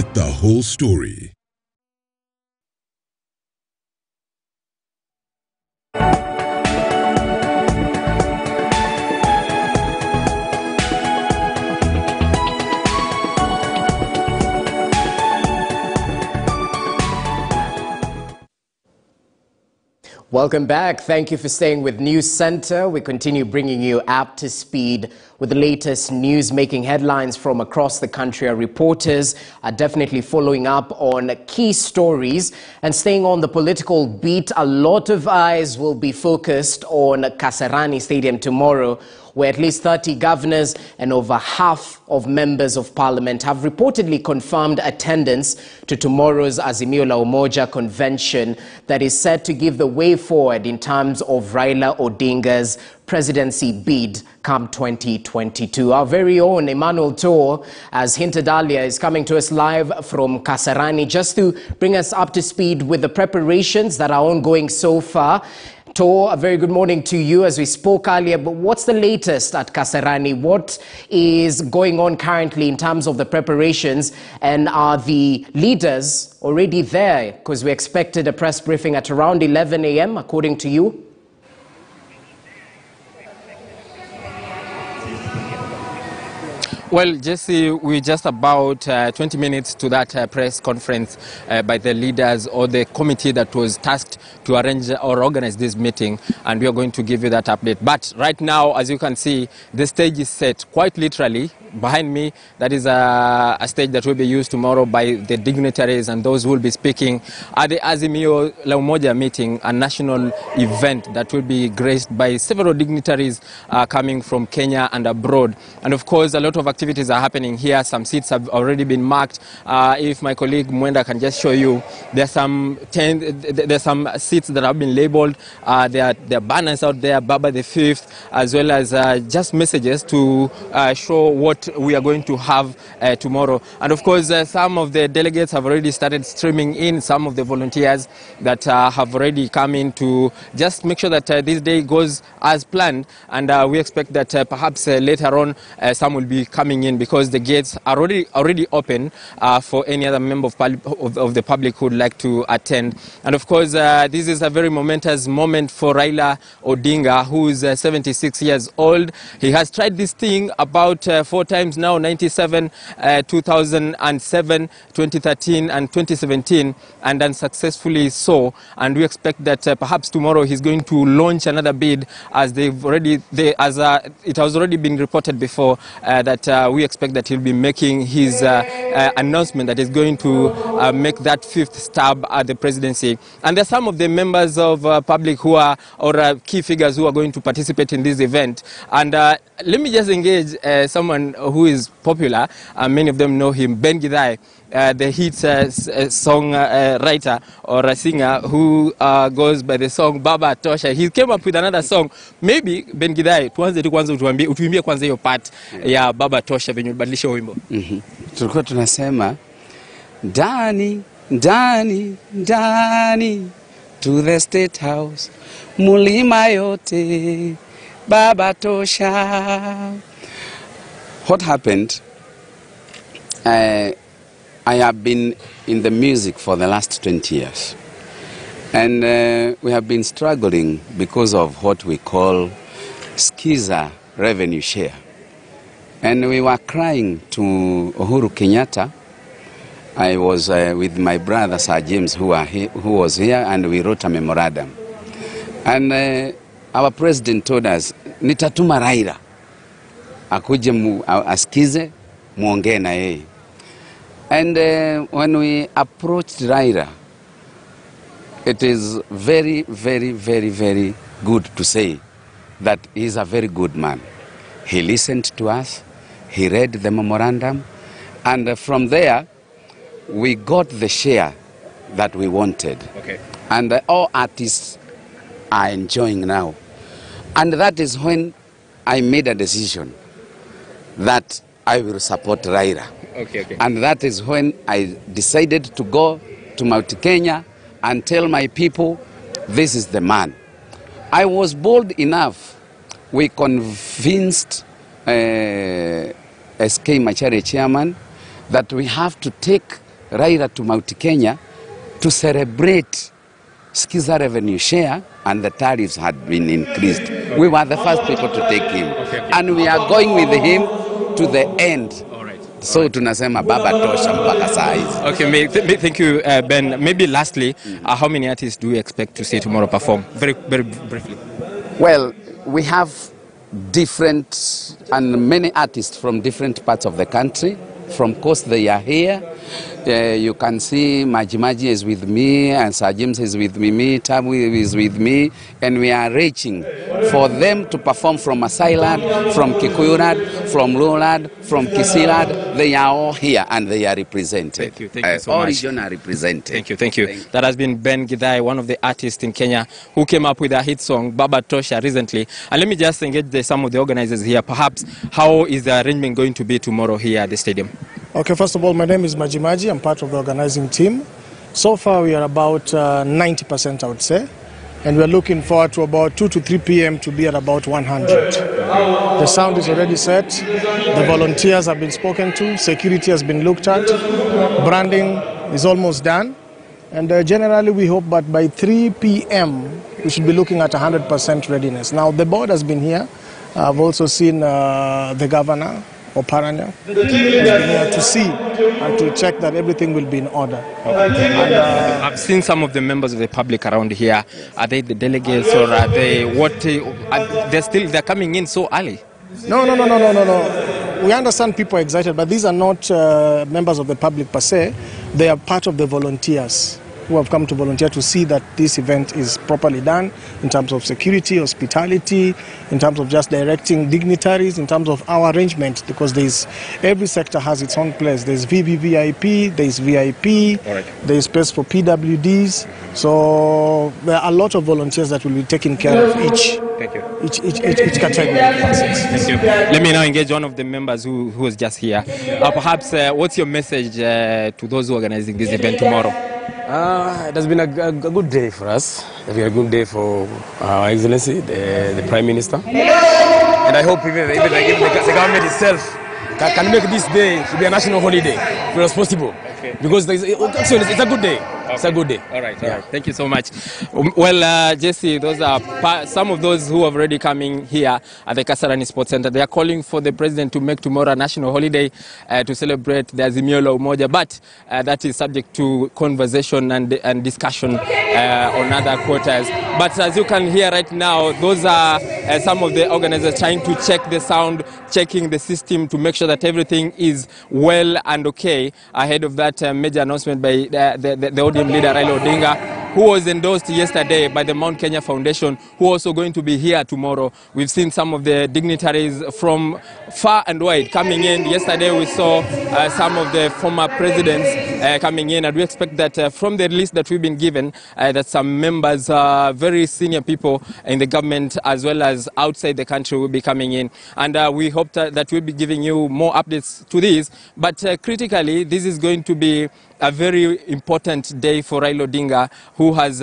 Get the whole story. Welcome back. Thank you for staying with News Center. We continue bringing you up to speed with the latest news-making headlines from across the country. Our reporters are definitely following up on key stories and staying on the political beat. A lot of eyes will be focused on Kasarani Stadium tomorrow, where at least 30 governors and over half of members of parliament have reportedly confirmed attendance to tomorrow's Azimio la Umoja convention that is set to give the way forward in terms of Raila Odinga's presidency bid come 2022. Our very own Emmanuel Tor, as Hinta Dalia is coming to us live from Kasarani just to bring us up to speed with the preparations that are ongoing so far. Tor, a very good morning to you. As we spoke earlier, but what's the latest at Kasarani? What is going on currently in terms of the preparations, and are the leaders already there? Because we expected a press briefing at around 11 a.m., according to you. Well, Jesse, we're just about 20 minutes to that press conference by the leaders or the committee that was tasked to arrange or organize this meeting, and we are going to give you that update. But right now, as you can see, the stage is set quite literally. Behind me, that is a stage that will be used tomorrow by the dignitaries and those who will be speaking at the Azimio La Umoja meeting, a national event that will be graced by several dignitaries coming from Kenya and abroad. And of course, a lot of activities are happening here. Some seats have already been marked. If my colleague Mwenda can just show you, there's some seats that have been labeled. There are banners out there, Baba the Fifth, as well as just messages to show what we are going to have tomorrow. And of course, some of the delegates have already started streaming in, some of the volunteers that have already come in to just make sure that this day goes as planned. And we expect that perhaps later on some will be coming in, because the gates are already open for any other member of the public who would like to attend. And of course, this is a very momentous moment for Raila Odinga, who is 76 years old. He has tried this thing about four times now: 97, 2007, 2013 and 2017, and unsuccessfully so. And we expect that perhaps tomorrow he's going to launch another bid, as it has already been reported before that we expect that he'll be making his announcement that he's going to make that fifth stab at the presidency. And there's some of the members of public who are, or key figures who are going to participate in this event. And let me just engage someone who is popular, and many of them know him, Ben Gidai, the hit song writer or a singer who goes by the song Baba Tosha. He came up with another song. Maybe Ben Gidai, tuanze tu kwanza utuimbie kwanza hiyo part ya Baba Tosha venye ulibadilisha wimbo. Tulikuwa tunasema ndani ndani ndani to the State House, mulima yote Baba Tosha. What happened, I have been in the music for the last 20 years, and we have been struggling because of what we call skiza revenue share. And we were crying to Uhuru Kenyatta. I was with my brother Sir James, who was here, and we wrote a memorandum. And our president told us, nitatuma Raila akuje askize muongee na yeye. And when we approached Raila, it is very, very, very, very good to say that he is a very good man. He listened to us, he read the memorandum, and from there we got the share that we wanted. Okay. And all artists are enjoying now. And that is when I made a decision that I will support Raila. Okay. And that is when I decided to go to Mount Kenya and tell my people, this is the man. I was bold enough. We convinced SK Macharia chairman that we have to take Raila to Mount Kenya to celebrate Skiza revenue share, and the tariffs had been increased. We were the first people to take him, and we are going with him to the end. So tunasema Baba Tosha mpaka saa hizi. Okay, thank you Ben. Maybe lastly, how many artists do you expect to see tomorrow perform? Very briefly. Well, we have different and many artists from different parts of the country. From coast they are here. You can see Maji Maji is with me, and Sir James is with me, Tabu is with me, and we are reaching for them to perform from Maasai Land, from Kikuyu Land, from Luo Land, from Kisii Land. They are all here and they are represented. Thank you so all much. All regions are represented. Thank you. That has been Ben Gidai, one of the artists in Kenya who came up with a hit song, Baba Tosha, recently. And let me just engage some of the organizers here. Perhaps, how is the arrangement going to be tomorrow here at the stadium? Okay, first of all, my name is Maji Maji. I'm part of the organizing team. So far, we are about 90%, I would say. And we're looking forward to about 2 to 3 p.m. to be at about 100. The sound is already set. The volunteers have been spoken to. Security has been looked at. Branding is almost done. And generally, we hope that by 3 p.m., we should be looking at 100% readiness. Now, the board has been here. I've also seen the governor. Or Paranya, to see and to check that everything will be in order. And, I've seen some of the members of the public around here. Are they the delegates, or are they what? They're coming in so early. No. We understand people are excited, but these are not members of the public per se. They are part of the volunteers who have come to volunteer to see that this event is properly done in terms of security, hospitality, in terms of just directing dignitaries, in terms of our arrangement, because every sector has its own place. There's VVVIP, there's VIP, there's space for PWDs. So there are a lot of volunteers that will be taking care of each category. Thank you. Let me now engage one of the members who is just here. Perhaps, what's your message to those who are organizing this event tomorrow? It has been a good day for us. It has been a good day for Our Excellency, the Prime Minister. And I hope even the government itself can make this day to be a national holiday, if it was possible. Because it's a good day. Okay. It's a good day. All right. Thank you so much. Well, Jesse, those are some of those who are already coming here at the Kasarani Sports Center. They are calling for the president to make tomorrow a national holiday to celebrate the Azimio la Umoja, but that is subject to conversation and discussion on other quarters. But as you can hear right now, those are some of the organizers trying to check the sound, checking the system to make sure that everything is well and okay ahead of that major announcement by the ODM leader Raila Odinga, who was endorsed yesterday by the Mount Kenya Foundation, who are also going to be here tomorrow. We've seen some of the dignitaries from far and wide coming in. Yesterday we saw some of the former presidents coming in, and we expect that from the list that we've been given, that some members, very senior people in the government as well as outside the country, will be coming in. And we hope that we'll be giving you more updates to this. But critically, this is going to be a very important day for Raila Odinga, who has,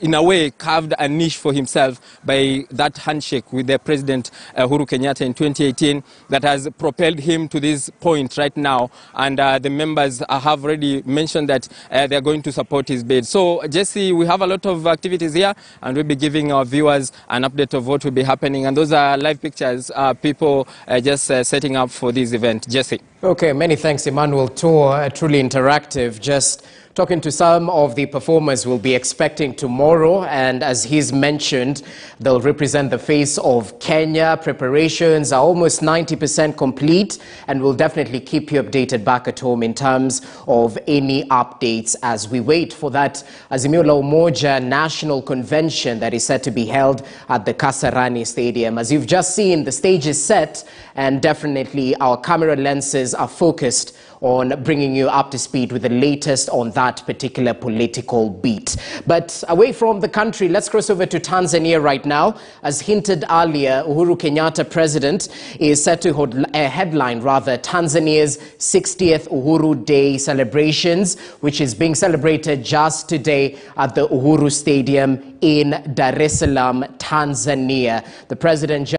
in a way, carved a niche for himself by that handshake with the President Uhuru Kenyatta in 2018 that has propelled him to this point right now. And the members have already mentioned that they're going to support his bid. So, Jesse, we have a lot of activities here, and we'll be giving our viewers an update of what will be happening. And those are live pictures, people just setting up for this event. Jesse. Okay, many thanks, Emmanuel Tor. Truly interactive. Just talking to some of the performers we'll be expecting tomorrow, and as he's mentioned, they'll represent the face of Kenya. Preparations are almost 90% complete, and we'll definitely keep you updated back at home in terms of any updates as we wait for that Azimio la Umoja National Convention that is set to be held at the Kasarani Stadium. As you've just seen, the stage is set, and definitely our camera lenses are focused on bringing you up to speed with the latest on that particular political beat. But away from the country, let's cross over to Tanzania right now. As hinted earlier, Uhuru Kenyatta, president, is set to headline Tanzania's 60th Uhuru Day celebrations, which is being celebrated just today at the Uhuru Stadium in Dar es Salaam, Tanzania. The president